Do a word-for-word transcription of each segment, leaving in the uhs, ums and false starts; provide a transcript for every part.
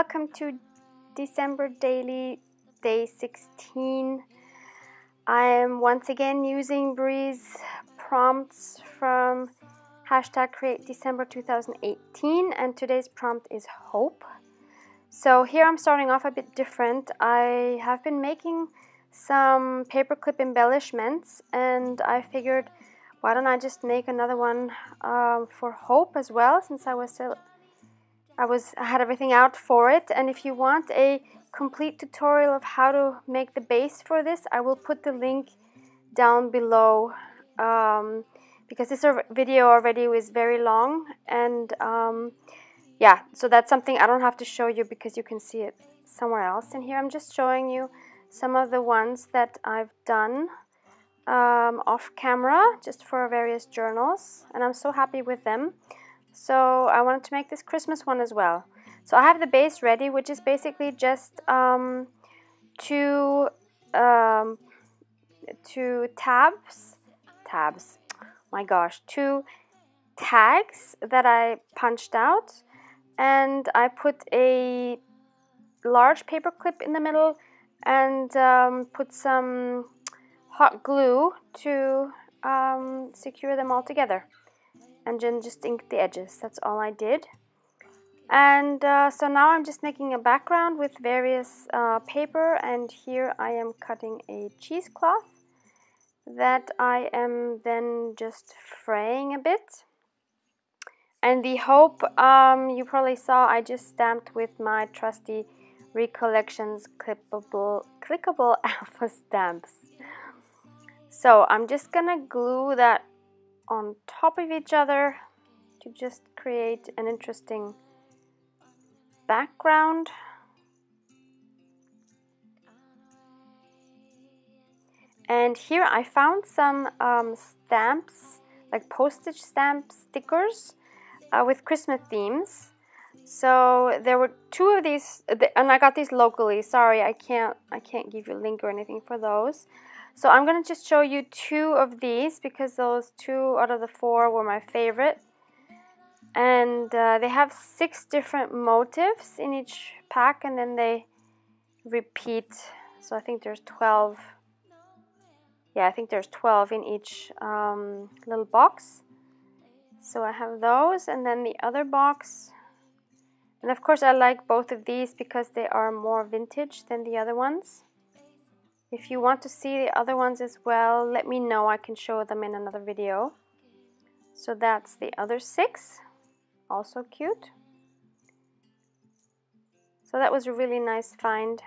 welcome to December Daily, day sixteen. I am once again using Bree's prompts from hashtag create December two thousand eighteen, and today's prompt is hope. So here I'm starting off a bit different. I have been making some paperclip embellishments, and I figured, why don't I just make another one uh, for hope as well, since I was still I was I had everything out for it. And if you want a complete tutorial of how to make the base for this, I will put the link down below, um, because this video already was very long, and um, yeah, so that's something I don't have to show you because you can see it somewhere else. And here I'm just showing you some of the ones that I've done um, off camera, just for various journals, and I'm so happy with them. So I wanted to make this Christmas one as well. So I have the base ready, which is basically just um, two um, two tabs, tabs, my gosh, two tags that I punched out, and I put a large paper clip in the middle and um, put some hot glue to um, secure them all together. And then just ink the edges. That's all I did. And uh, so now I'm just making a background with various uh, paper, and here I am cutting a cheesecloth that I am then just fraying a bit. And the hope, um, you probably saw, I just stamped with my trusty Recollections clippable, clickable alpha stamps. So I'm just gonna glue that on top of each other to just create an interesting background. And here I found some um, stamps, like postage stamp stickers uh, with Christmas themes. So there were two of these, and I got these locally. Sorry, I can't I can't give you a link or anything for those. So I'm going to just show you two of these, because those two out of the four were my favorite. And uh, they have six different motifs in each pack, and then they repeat. So I think there's twelve. Yeah, I think there's twelve in each um, little box. So I have those, and then the other box. And of course I like both of these because they are more vintage than the other ones. If you want to see the other ones as well, let me know. I can show them in another video. So that's the other six. Also cute. So that was a really nice find.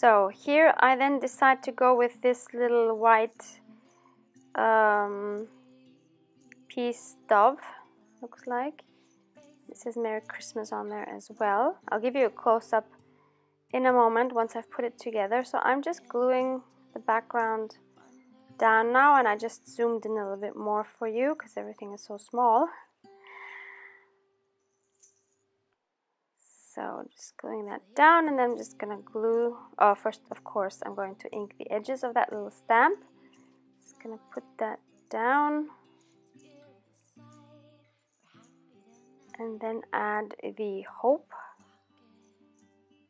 So here I then decide to go with this little white um, piece dove, looks like. It says Merry Christmas on there as well. I'll give you a close-up in a moment once I've put it together. So I'm just gluing the background down now, and I just zoomed in a little bit more for you because everything is so small. So just gluing that down, and then I'm just going to glue, oh first of course I'm going to ink the edges of that little stamp. Just going to put that down. And then add the hope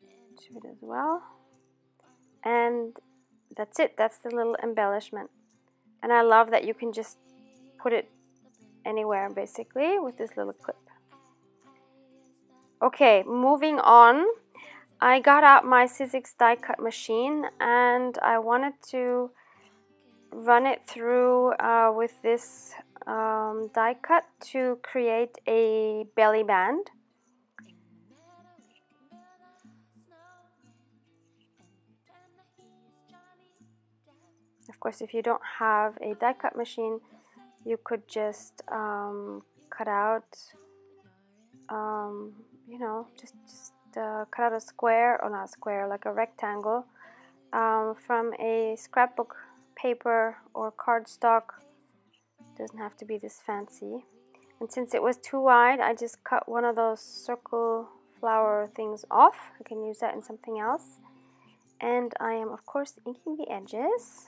to it as well. And that's it, that's the little embellishment. And I love that you can just put it anywhere basically with this little clip. Okay, moving on, I got out my Sizzix die cut machine, and I wanted to run it through uh, with this um, die cut to create a belly band. Of course, if you don't have a die cut machine, you could just um, cut out um, you know, just, just uh, cut out a square, or not a square, like a rectangle um, from a scrapbook paper or cardstock. Doesn't have to be this fancy. And since it was too wide, I just cut one of those circle flower things off. I can use that in something else. And I am, of course, inking the edges.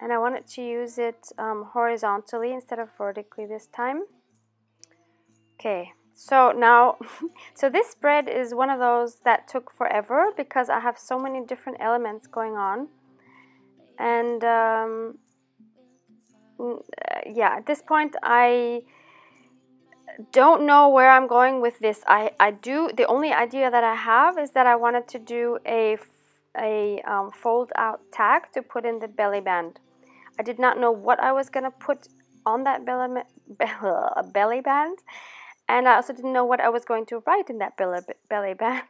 And I wanted to use it um, horizontally instead of vertically this time. Okay, so now, so this spread is one of those that took forever because I have so many different elements going on. And um, yeah, at this point, I don't know where I'm going with this. I, I do, the only idea that I have is that I wanted to do a a um, fold out tag to put in the belly band. I did not know what I was going to put on that belly, belly band, and I also didn't know what I was going to write in that belly, belly band.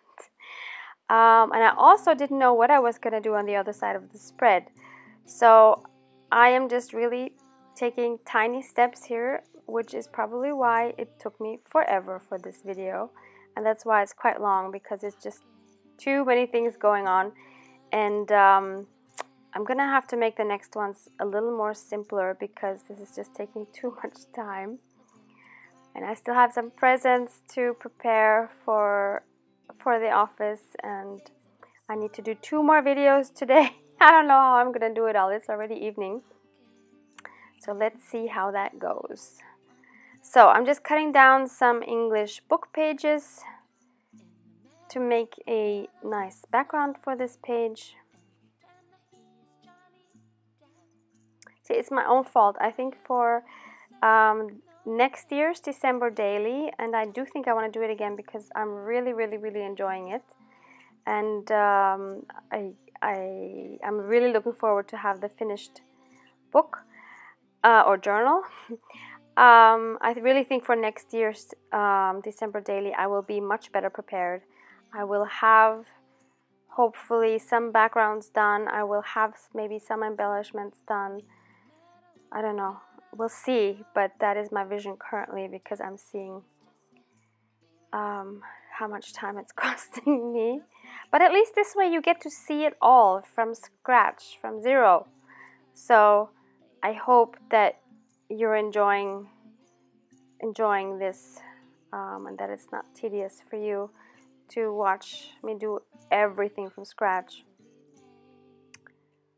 Um, and I also didn't know what I was going to do on the other side of the spread. So I am just really taking tiny steps here, which is probably why it took me forever for this video. And that's why it's quite long, because it's just too many things going on. And um, I'm gonna have to make the next ones a little more simpler because this is just taking too much time. And I still have some presents to prepare for for the office, and I need to do two more videos today. I don't know how I'm gonna do it all. It's already evening. So let's see how that goes. So I'm just cutting down some English book pages to make a nice background for this page. See, it's my own fault. I think for um, next year's December daily, and I do think I want to do it again because I'm really, really, really enjoying it. And um, I, I, I'm really looking forward to have the finished book uh, or journal. um, I really think for next year's um, December daily, I will be much better prepared. I will have hopefully some backgrounds done. I will have maybe some embellishments done. I don't know. We'll see, but that is my vision currently because I'm seeing um, how much time it's costing me. But at least this way you get to see it all from scratch, from zero. So I hope that you're enjoying, enjoying this um, and that it's not tedious for you to watch me do everything from scratch.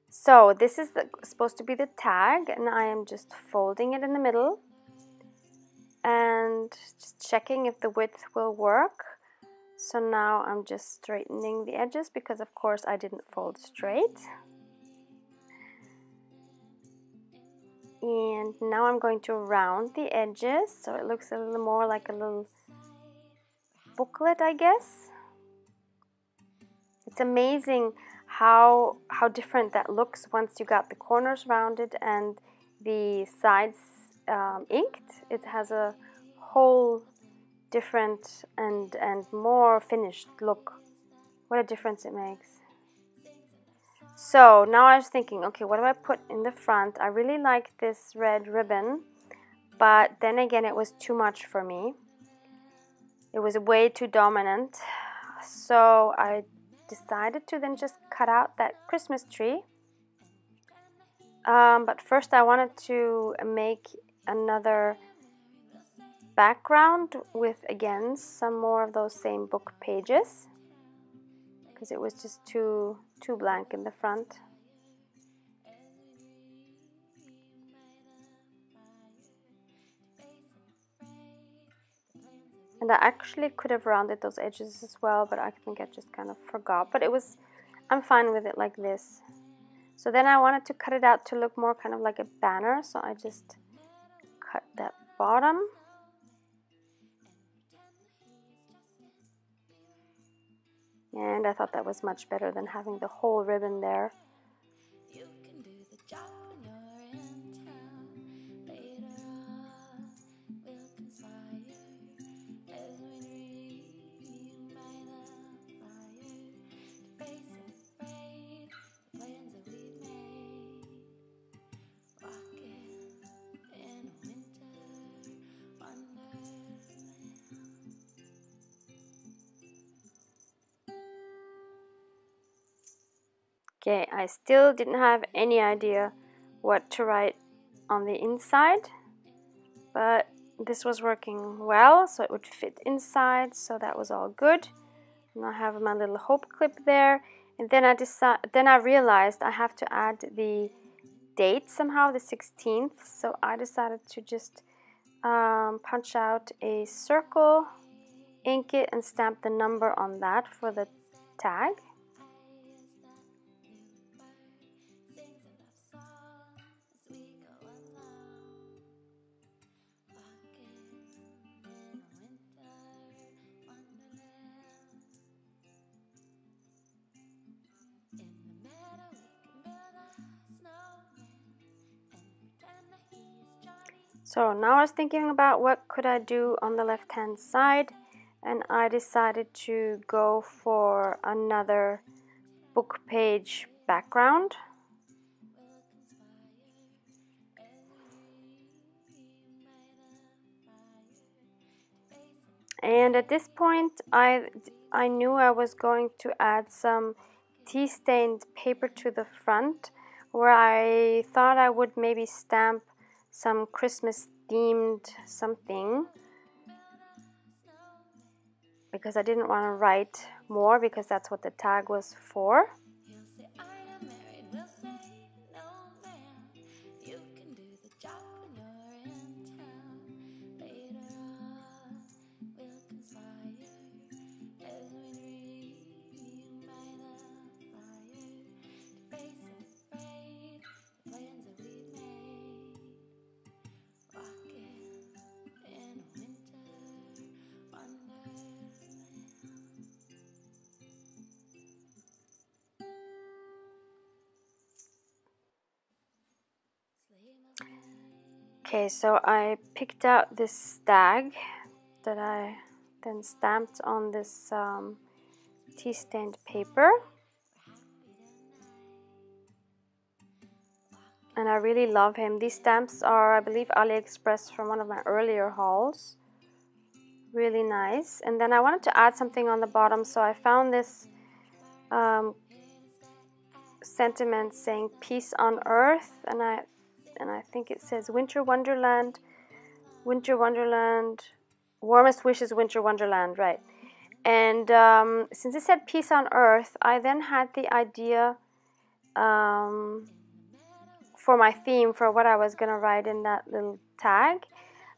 So this is the, supposed to be the tag, and I am just folding it in the middle and just checking if the width will work. So now I'm just straightening the edges because of course I didn't fold straight. And now I'm going to round the edges so it looks a little more like a little booklet, I guess. It's amazing how how different that looks once you got the corners rounded and the sides um, inked. It has a whole different and and more finished look. What a difference it makes. So now I was thinking, okay, what do I put in the front? I really like this red ribbon, but then again it was too much for me. It was way too dominant, so I decided to then just cut out that Christmas tree. Um, but first I wanted to make another background with, again, some more of those same book pages, because it was just too, too blank in the front. And I actually could have rounded those edges as well, but I think I just kind of forgot. But it was, I'm fine with it like this. So then I wanted to cut it out to look more kind of like a banner. So I just cut that bottom. And I thought that was much better than having the whole ribbon there. Okay, I still didn't have any idea what to write on the inside, but This was working well, so it would fit inside, so that was all good. And I have my little hope clip there. And then I decided, then I realized I have to add the date somehow, the sixteenth. So I decided to just um, punch out a circle, ink it, and stamp the number on that for the tag. So now I was thinking about what could I do on the left hand side, and I decided to go for another book page background. And at this point I, I knew I was going to add some tea stained paper to the front, where I thought I would maybe stamp some Christmas themed something, because I didn't want to write more, because that's what the tag was for. Okay, so I picked out this stag that I then stamped on this um, tea stained paper, and I really love him. These stamps are, I believe, AliExpress from one of my earlier hauls. Really nice. And then I wanted to add something on the bottom, so I found this um, sentiment saying peace on earth, and I And I think it says Winter Wonderland, Winter Wonderland, warmest wishes, Winter Wonderland, right? And um, since it said peace on earth, I then had the idea um, for my theme, for what I was going to write in that little tag.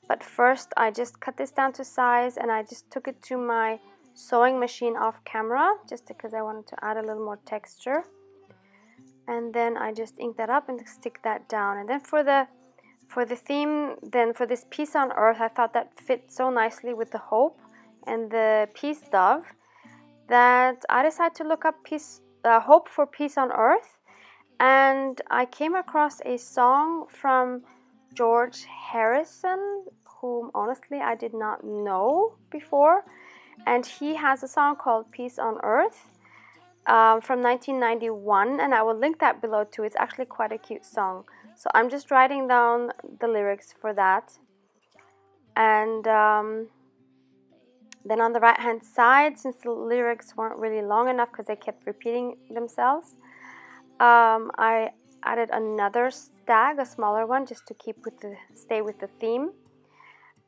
But first I just cut this down to size, and I just took it to my sewing machine off camera, just because I wanted to add a little more texture. And then I just ink that up and stick that down. And then for the for the theme, then for this peace on earth, I thought that fit so nicely with the hope and the peace dove, that I decided to look up peace, uh, hope for peace on earth. And I came across a song from George Harrison, whom honestly I did not know before, and he has a song called Peace on Earth. Um, from nineteen ninety-one, and I will link that below too. It's actually quite a cute song. So I'm just writing down the lyrics for that. And um, then on the right hand side, since the lyrics weren't really long enough because they kept repeating themselves, um, I added another stag, a smaller one, just to keep with the stay with the theme.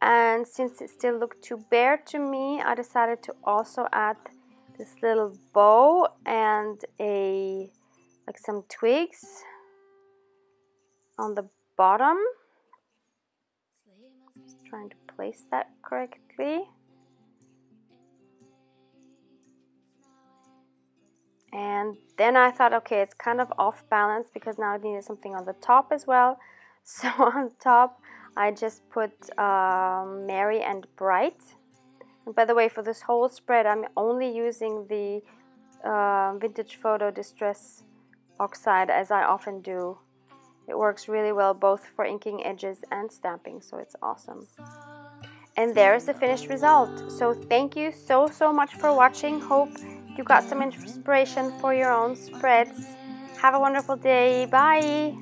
And since it still looked too bare to me, I decided to also add this little bow and a like some twigs on the bottom. Just trying to place that correctly. And then I thought, okay, it's kind of off balance, because now I needed something on the top as well. So on top I just put uh, Merry and Bright. And by the way, for this whole spread, I'm only using the uh, Vintage Photo Distress Oxide, as I often do. It works really well both for inking edges and stamping, so it's awesome. And there is the finished result. So thank you so, so much for watching. Hope you got some inspiration for your own spreads. Have a wonderful day. Bye!